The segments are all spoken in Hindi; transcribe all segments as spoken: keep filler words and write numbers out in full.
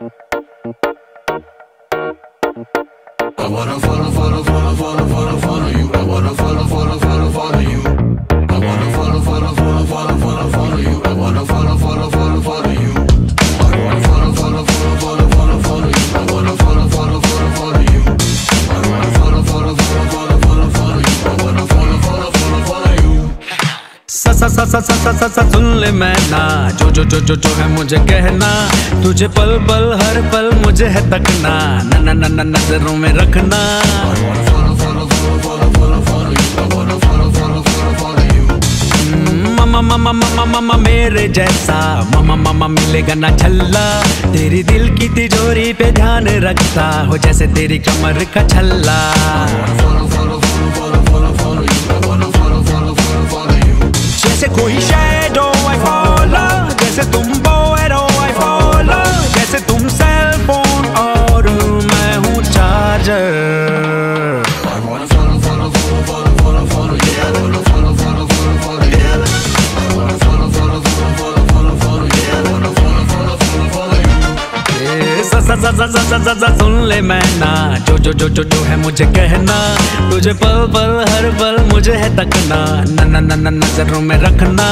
I wanna follow, follow, follow, follow, follow, follow you. I wanna follow, follow, follow, follow you. I wanna follow, follow, follow, follow, follow, follow you. I wanna follow, follow, follow, follow you. I wanna follow, follow, follow, follow, follow, follow you. I wanna follow, follow, follow, follow you. I wanna follow, follow, follow, follow, follow, follow you. I wanna follow, follow, follow, follow you. सा सा सा सा सा सा सा सुन ले मैं ना जो जो जो जो जो है मुझे कहना तुझे पल पल हर पल मुझे है तकना ना ना ना ना नजरों में रखना मामा मामा मामा मामा मेरे जैसा मामा मामा मिलेगा ना छल्ला तेरी दिल की तिजोरी पे ध्यान रखता हो जैसे तेरी कमर का छल्ला जैसे कोई shadow I follow जैसे तुम boero I follow जैसे तुम cell phone और मैं हूँ charger I wanna follow follow follow follow follow follow yeah I wanna follow follow follow follow yeah I wanna follow follow follow follow follow yeah I wanna follow follow follow follow you sa sa sa sa sa sa sa सुन ले मैं ना जो जो जो जो जो है मुझे कहना तुझे पल पल हर पल मुझे है तकना ना ना ना ना नजरों में रखना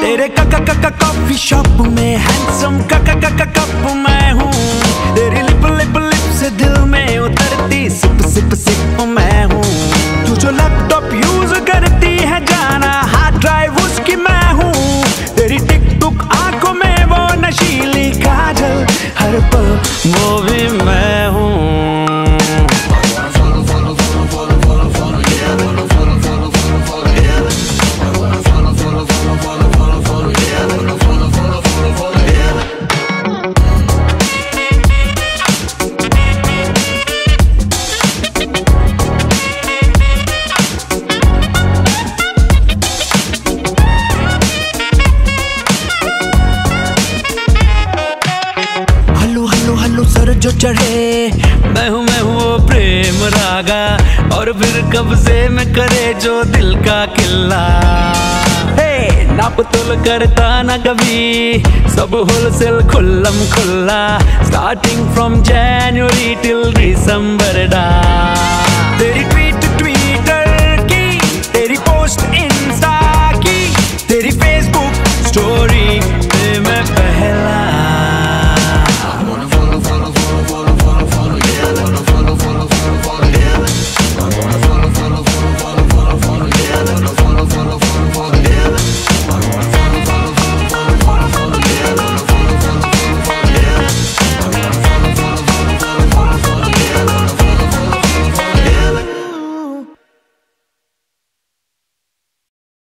तेरे काका काका कॉफी शॉप में हैंडसम काका काका कप मैं हूँ तेरी लिप लिप लिप से दिल में उतरती सिप सिप सिप मैं हूँ तू जो लैपटॉप यूज करती है जाना हार्ड ड्राइव उसकी मैं हूँ तेरी टिक टुक आंखों में वो नशीली काजल हर पल वो भी मैं हूँ जो चढ़े मैं हूँ मैं हूँ वो प्रेम रागा और फिर कब्जे में करे जो दिल का किल्ला हे नाप तोल करता ना कभी सब होलसेल खुल्लम खुल्ला starting from January till December डा तेरी